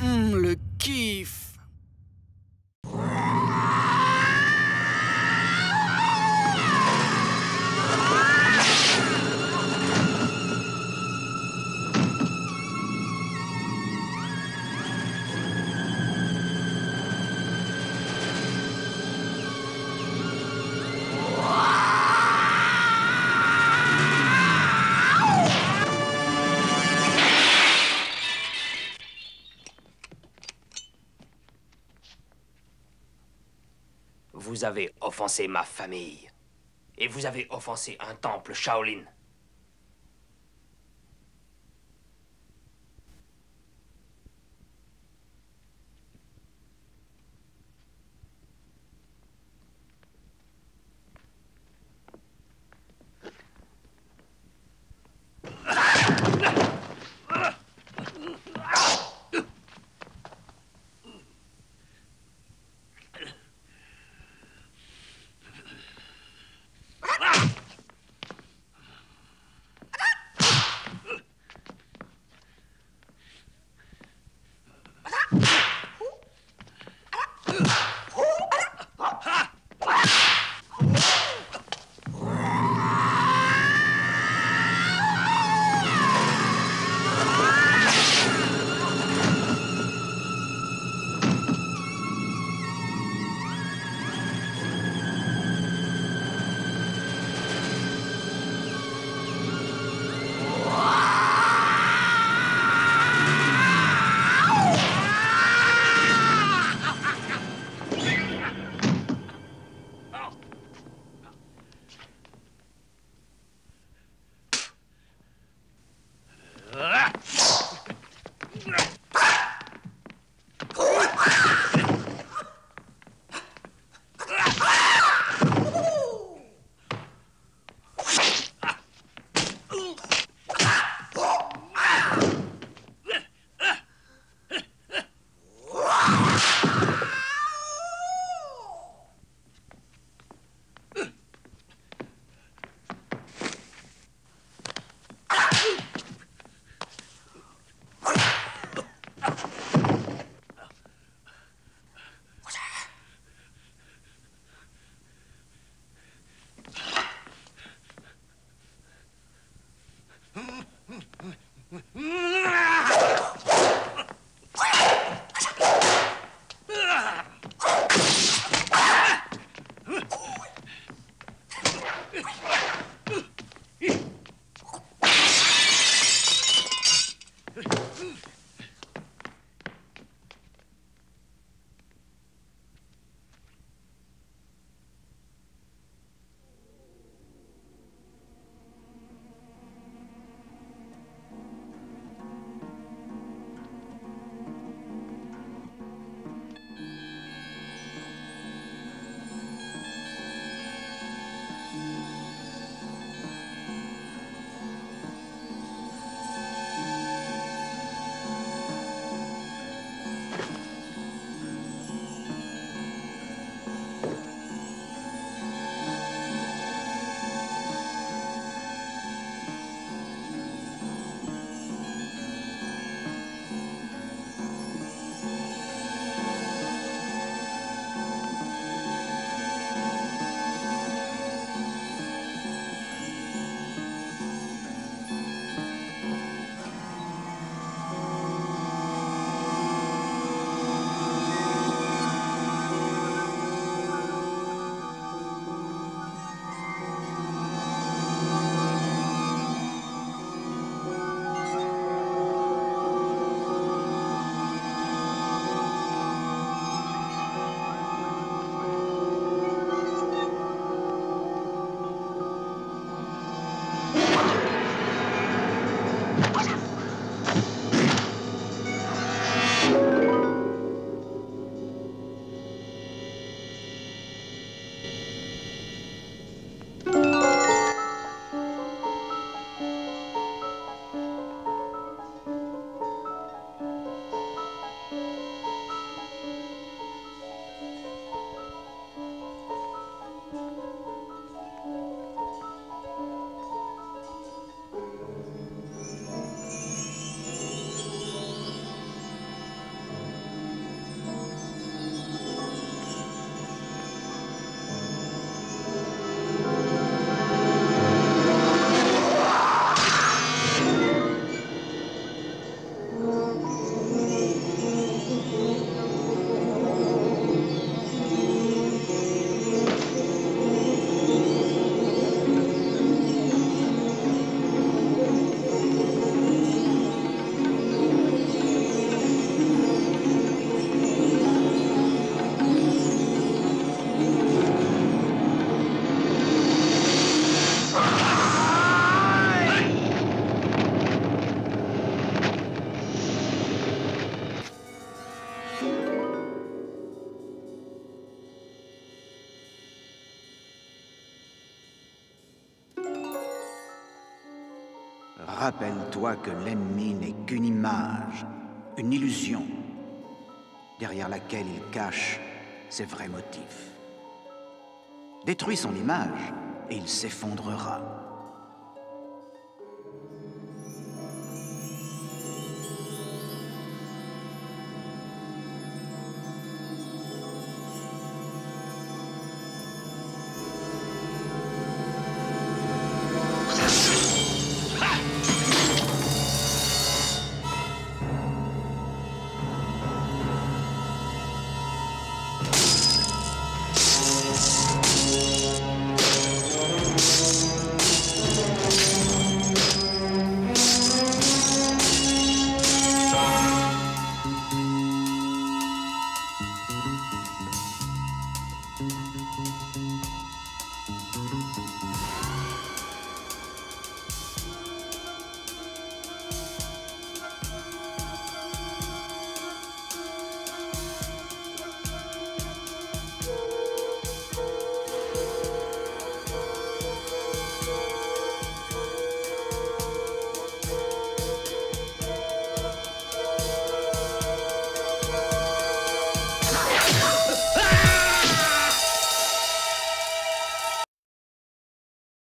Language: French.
Le kiff. Vous avez offensé ma famille. Et vous avez offensé un temple Shaolin. rappelle-toi que l'ennemi n'est qu'une image, une illusion, derrière laquelle il cache ses vrais motifs. Détruis son image et il s'effondrera.